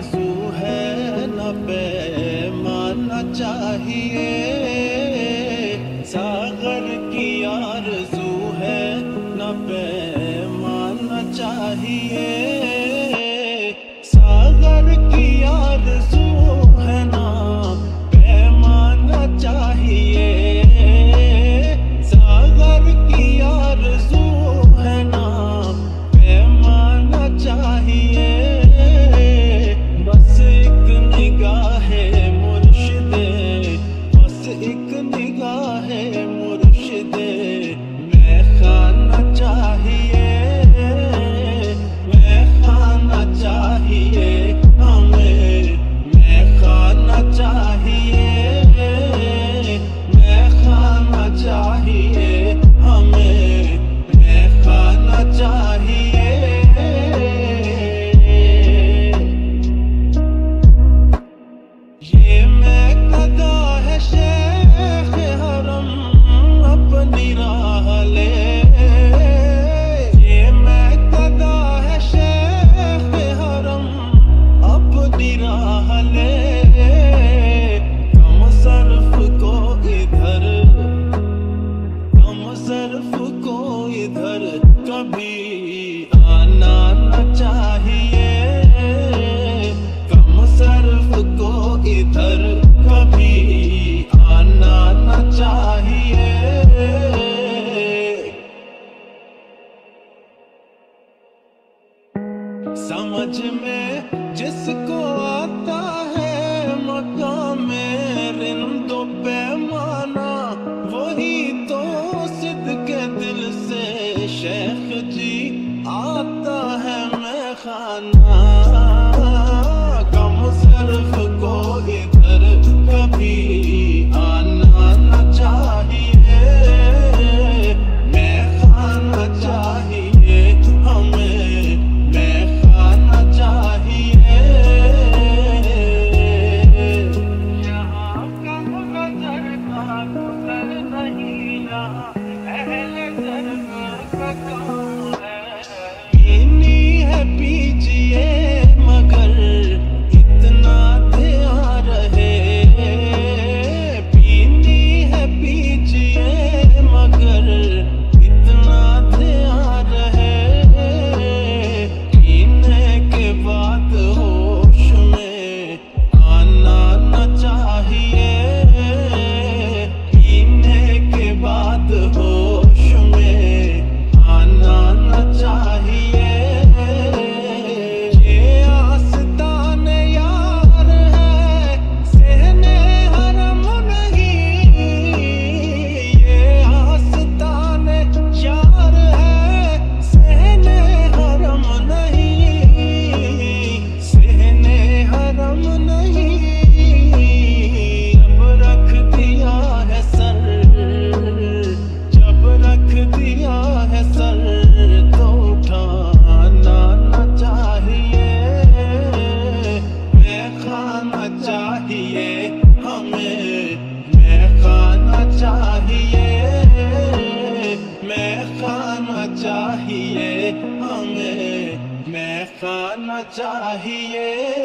आरज़ू है ना पैमाना चाहिए, सागर की आरज़ू है ना पैमाना चाहिए, सागर की आरज़ू है ना पैमाना चाहिए। समझ में जिसको आता है मकाम रिंदो पैमाना, वही तो सिद्क दिल से शेख जी आता है मैखाना। कम सर्फ को इधर कभी आना ना चाहिए, मैखाना चाहिए हमें, मैखाना चाहिए।